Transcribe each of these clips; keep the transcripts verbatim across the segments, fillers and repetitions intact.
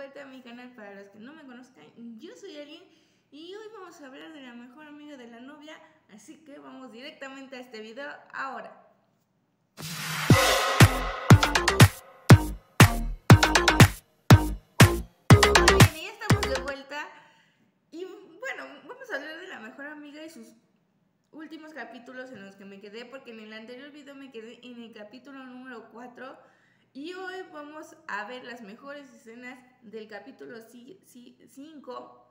vuelta a mi canal para los que no me conozcan. Yo soy Aline y hoy vamos a hablar de La Mejor Amiga de la Novia, así que vamos directamente a este video ahora. Bien, ya estamos de vuelta y bueno, vamos a hablar de La Mejor Amiga y sus últimos capítulos en los que me quedé, porque en el anterior video me quedé en el capítulo número cuatro. Y hoy vamos a ver las mejores escenas del capítulo cinco,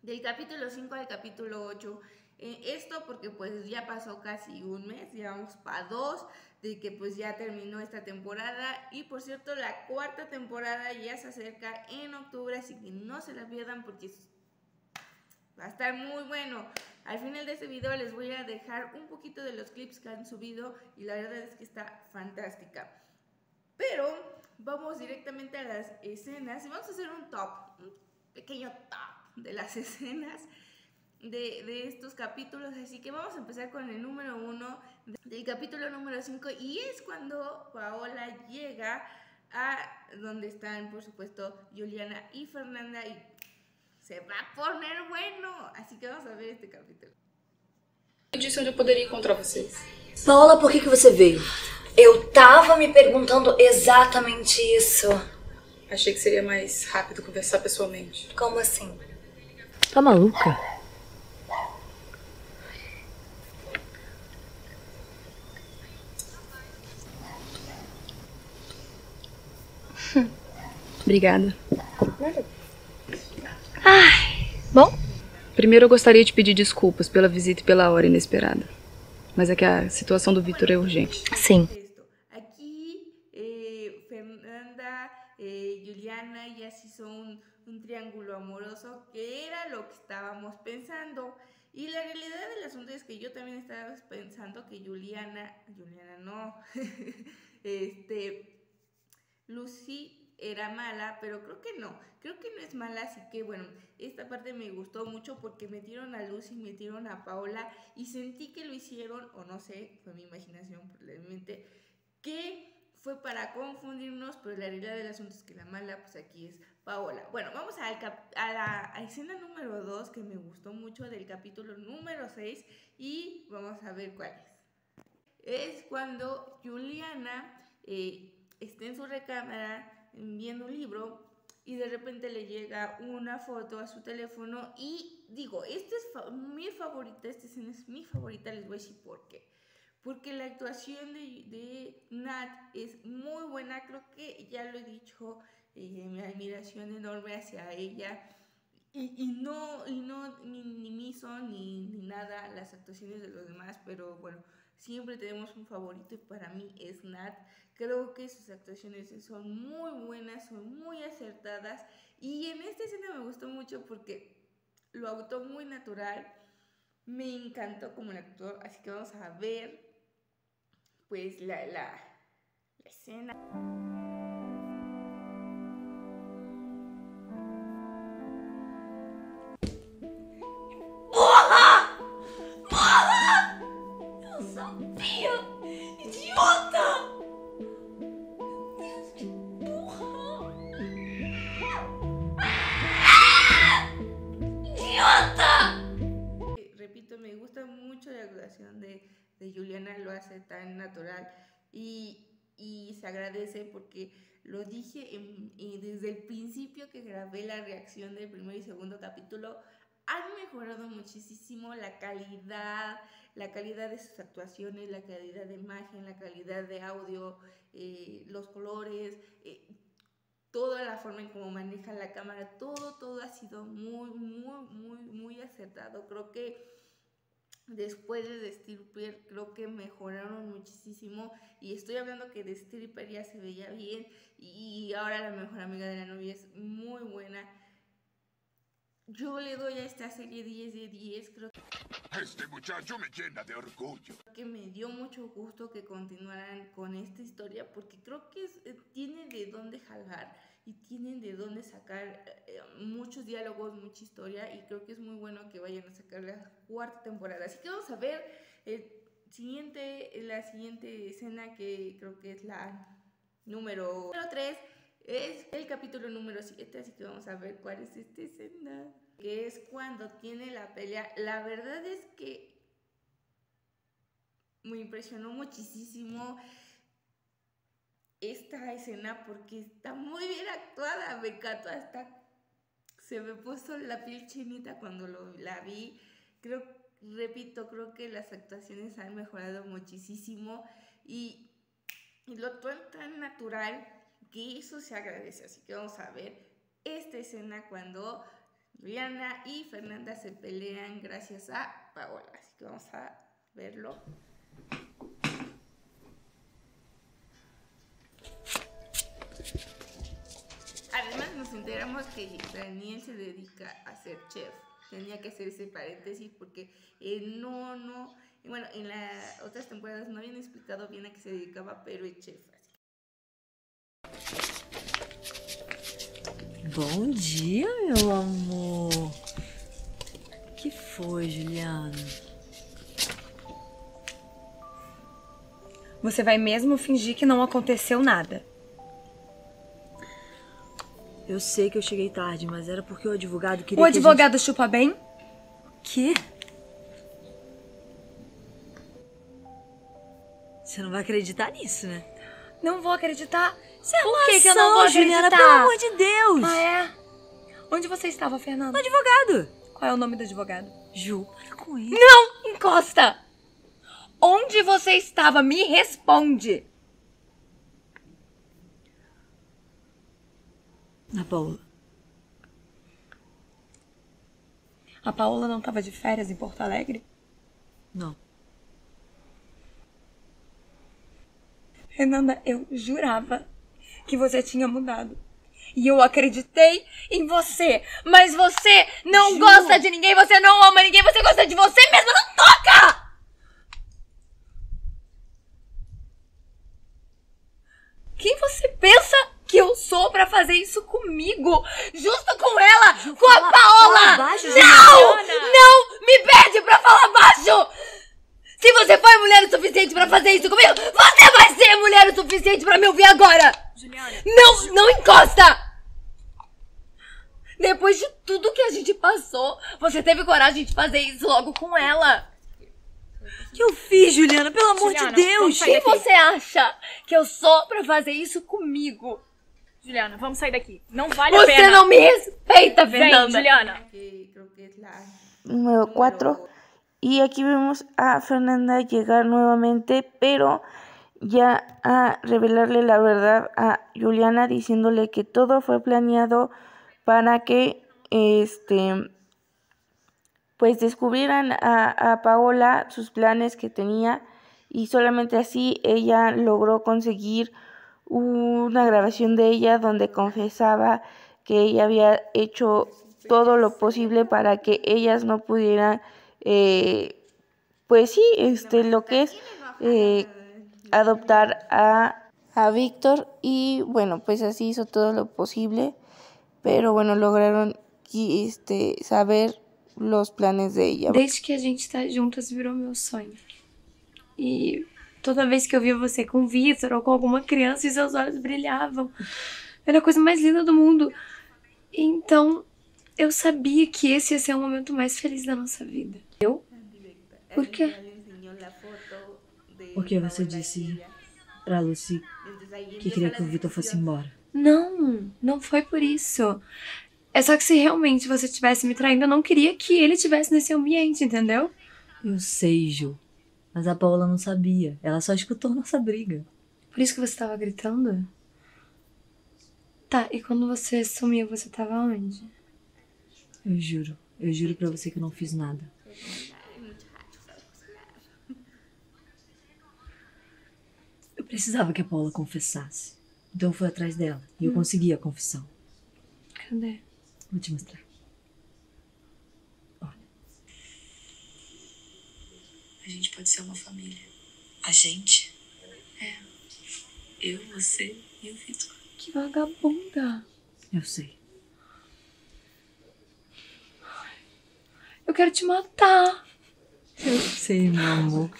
del capítulo cinco al capítulo ocho. Eh, esto porque pues ya pasó casi un mes, ya vamos para dos, de que pues ya terminó esta temporada. Y por cierto, la cuarta temporada ya se acerca en octubre, así que no se la pierdan porque va a estar muy bueno. Al final de este video les voy a dejar un poquito de los clips que han subido y la verdad es que está fantástica. Pero vamos directamente a las escenas y vamos a hacer un top, un pequeño top de las escenas de, de estos capítulos. Así que vamos a empezar con el número uno del capítulo número cinco, y es cuando Paola llega a donde están, por supuesto, Juliana y Fernanda, y se va a poner bueno. Así que vamos a ver este capítulo. ¿Qué dije onde eu poderia encontrar vocês? Paola, ¿por qué que você veio? Eu tava me perguntando exatamente isso. Achei que seria mais rápido conversar pessoalmente. Como assim? Tá maluca? Obrigada. Nada. Ai, bom, primeiro eu gostaria de pedir desculpas pela visita e pela hora inesperada. Mas é que a situação do Victor é urgente. Sim. Ya se hizo un, un triángulo amoroso, que era lo que estábamos pensando, y la realidad del asunto es que yo también estaba pensando que Juliana, Juliana no, este, Lucy era mala, pero creo que no, creo que no es mala, así que bueno, esta parte me gustó mucho porque metieron a Lucy, metieron a Paola, y sentí que lo hicieron, o no sé, fue mi imaginación probablemente, que fue para confundirnos, pero la realidad del asunto es que la mala, pues aquí es Paola. Bueno, vamos al cap a la a escena número dos, que me gustó mucho, del capítulo número seis, y vamos a ver cuál es. Es cuando Juliana eh, está en su recámara viendo un libro y de repente le llega una foto a su teléfono, y digo, esta es fa mi favorita, esta escena es mi favorita, les voy a decir por qué. Porque la actuación de, de Nat es muy buena, creo que ya lo he dicho, eh, mi admiración enorme hacia ella. Y, y no, y no ni, ni minimizo ni, ni nada las actuaciones de los demás, pero bueno, siempre tenemos un favorito y para mí es Nat. Creo que sus actuaciones son muy buenas, son muy acertadas. Y en esta escena me gustó mucho porque lo actuó muy natural. Me encantó como el actor, así que vamos a ver pues la, la, la escena. ¡Porra! ¡Porra! ¡Yo sabía! ¡Idiota! ¡Dios, qué porra! ¡Ah! ¡Idiota! Repito, me gusta mucho la actuación de de Juliana, lo hace tan natural y, y se agradece, porque lo dije en, en, desde el principio que grabé la reacción del primer y segundo capítulo. Han mejorado muchísimo la calidad, la calidad de sus actuaciones, la calidad de imagen, la calidad de audio, eh, los colores, eh, toda la forma en cómo maneja la cámara, todo, todo ha sido muy, muy, muy, muy acertado. Creo que después de The Stripper creo que mejoraron muchísimo, y estoy hablando que The Stripper ya se veía bien y ahora La Mejor Amiga de la Novia es muy buena. Yo le doy a esta serie diez de diez, creo que este muchacho me llena de orgullo. Que me dio mucho gusto que continuaran con esta historia, porque creo que es, tiene de dónde jalar y tienen de dónde sacar eh, muchos diálogos, mucha historia, y creo que es muy bueno que vayan a sacar la cuarta temporada. Así que vamos a ver el siguiente, la siguiente escena, que creo que es la número tres, Es el capítulo número siete, así que vamos a ver cuál es esta escena. Que es cuando tiene la pelea. La verdad es que me impresionó muchísimo esta escena porque está muy bien actuada. Me encantó, hasta se me puso la piel chinita cuando lo, la vi. Creo, repito, creo que las actuaciones han mejorado muchísimo y, y lo toman tan natural que eso se agradece. Así que vamos a ver esta escena cuando Juliana y Fernanda se pelean gracias a Paola. Así que vamos a verlo. Además nos enteramos que Daniel se dedica a ser chef. Tenía que hacer ese paréntesis porque eh, no, no, bueno, en las otras temporadas no habían explicado bien a qué se dedicaba, pero es chef. Bom dia, meu amor. Que foi, Juliana? Você vai mesmo fingir que não aconteceu nada? Eu sei que eu cheguei tarde, mas era porque o advogado queria... O advogado que a gente... chupa bem? Que? Você não vai acreditar nisso, né? Não vou acreditar. Você é Por que, que eu não vou acreditar? Juliana, pelo amor de Deus! Ah, é? Onde você estava, Fernanda? No advogado. Qual é o nome do advogado? Ju, para com isso. Não! Encosta! Onde você estava? Me responde! A Paola. A Paola não estava de férias em Porto Alegre? Não. Fernanda, eu jurava que você tinha mudado. E eu acreditei em você. Mas você não Ju. gosta de ninguém, você não ama ninguém, você gosta de você mesma, não toca! Quem você pensa que eu sou pra fazer isso comigo? Justo com ela, Ju, com fala, a Paola! Fala baixo, não! Não me pede pra falar baixo! Se você foi mulher o suficiente pra fazer isso comigo, você vai ser mulher o suficiente pra me ouvir agora! Juliana! Não, não encosta! Depois de tudo que a gente passou, você teve coragem de fazer isso logo com ela! O que eu fiz, Juliana? Pelo amor Juliana, de Deus! Quem você acha que eu sou pra fazer isso comigo? Juliana, vamos sair daqui. Não vale você a pena! Você não me respeita, Fernanda! Vem, Juliana! Número cuatro. Y aquí vemos a Fernanda llegar nuevamente, pero ya a revelarle la verdad a Juliana, diciéndole que todo fue planeado para que este pues descubrieran a, a Paola sus planes que tenía, y solamente así ella logró conseguir una grabación de ella donde confesaba que ella había hecho todo lo posible para que ellas no pudieran... Eh, pues sí, este lo que es eh, adoptar a, a Víctor, y bueno, pues así hizo todo lo posible, pero bueno, lograron este, saber los planes de ella. Desde que a gente está juntas virou meu sonho, e toda vez que eu via você com Víctor ou com alguma criança, seus olhos brilhavam, era a coisa mais linda do mundo, então... Eu sabia que esse ia ser o momento mais feliz da nossa vida. Eu? Por quê? Porque você disse pra Lucy que queria que o Victor fosse embora. Não, não foi por isso. É só que se realmente você tivesse me traindo, eu não queria que ele estivesse nesse ambiente, entendeu? Eu sei, Ju. Mas a Paola não sabia. Ela só escutou nossa briga. Por isso que você tava gritando? Tá, e quando você sumiu, você tava onde? Eu juro, eu juro pra você que eu não fiz nada. Eu precisava que a Paola confessasse. Então eu fui atrás dela e eu hum. consegui a confissão. Cadê? Vou te mostrar. Olha. A gente pode ser uma família. A gente? É. Eu, você e o Victor. Que vagabunda. Eu sei. Eu quero te matar. Eu sei, meu amor.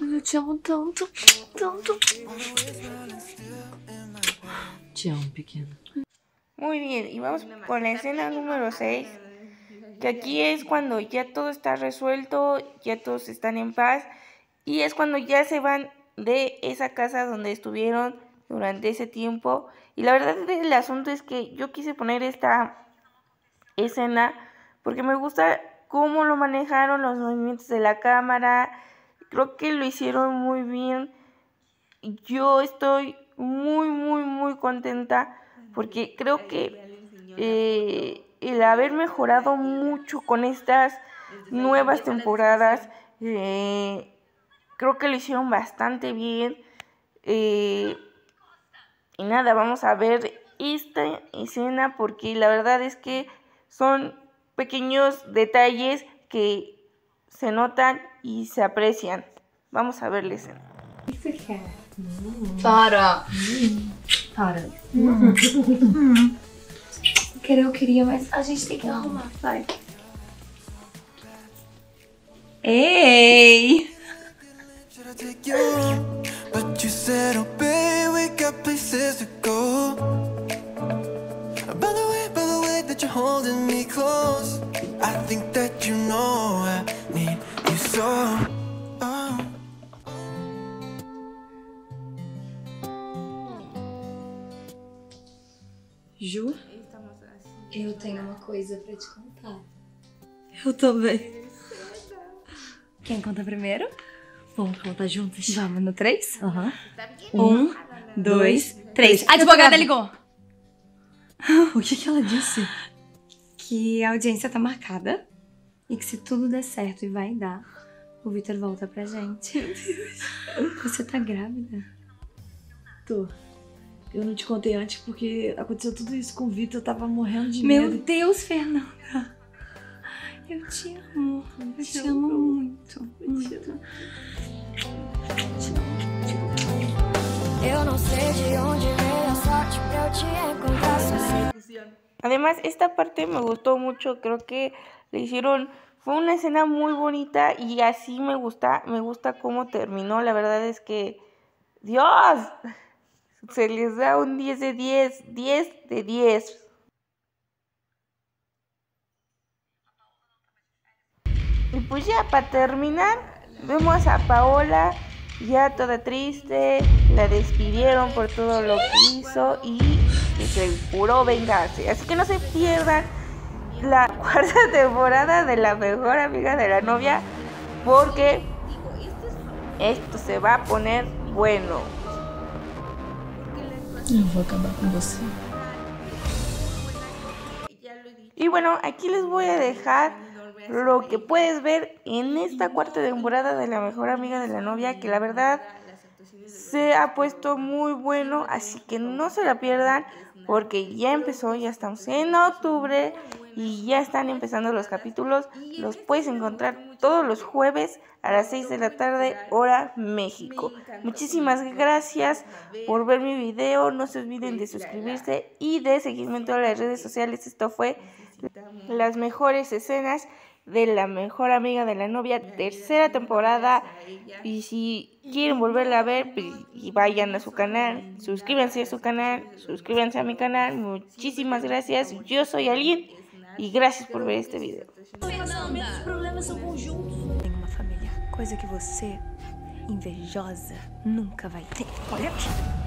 Eu te amo tanto, tanto. Te amo, pequeña. Muy bien, y vamos con la escena número seis, que aquí es cuando ya todo está resuelto, ya todos están en paz, y es cuando ya se van de esa casa donde estuvieron durante ese tiempo. Y la verdad del asunto es que yo quise poner esta escena porque me gusta cómo lo manejaron, los movimientos de la cámara, creo que lo hicieron muy bien. Yo estoy muy, muy, muy contenta porque creo que eh, el haber mejorado mucho con estas nuevas temporadas, eh, creo que lo hicieron bastante bien. Eh, y nada, vamos a ver esta escena porque la verdad es que son pequeños detalles que se notan y se aprecian. Vamos a ver la escena. Tara. Tara. Que eu queria, mas a gente tem que arrumar, vai. Ei! But you said, oh babe, we got places to go. By the way, by the way that you're holding me close, I think that you know I need you so. Oh. Ju, eu tenho uma coisa pra te contar. Eu também. Quem conta primeiro? Vamos contar juntos. Vamos no três? Aham. Uhum. Um, dois, três. A advogada ligou! O que que ela disse? Que a audiência tá marcada e que se tudo der certo e vai dar, o Victor volta pra gente. Meu Deus. Você tá grávida? Tô. Eu não te contei antes porque aconteceu tudo isso com o Victor, eu tava morrendo de medo. Meu Deus, Fernanda! Eu te amo, eu te amo muito, muito. Además, esta parte me gustó mucho, creo que le hicieron, fue una escena muy bonita y así me gusta, me gusta cómo terminó. La verdad es que, Dios, se les da un diez de diez, diez de diez. Y pues ya para terminar, vemos a Paola ya toda triste, la despidieron por todo lo que hizo y se juró vengarse. Así que no se pierdan la cuarta temporada de La Mejor Amiga de la Novia porque esto se va a poner bueno. Yo voy a acabar con vos. Y bueno, aquí les voy a dejar lo que puedes ver en esta cuarta temporada de La Mejor Amiga de la Novia, que la verdad se ha puesto muy bueno, así que no se la pierdan porque ya empezó, ya estamos en octubre y ya están empezando los capítulos. Los puedes encontrar todos los jueves a las seis de la tarde hora México. Muchísimas gracias por ver mi video, no se olviden de suscribirse y de seguirme en todas las redes sociales. Esto fue Las Mejores Escenas de La Mejor Amiga de la Novia, tercera temporada, y si quieren volverla a ver, pues, y vayan a su canal, suscríbanse a su canal, suscríbanse a mi canal. Muchísimas gracias, yo soy Aline y gracias por ver este video. Los problemas son conjuntos. Tengo una familia, cosa que você, invejosa, nunca vai ter.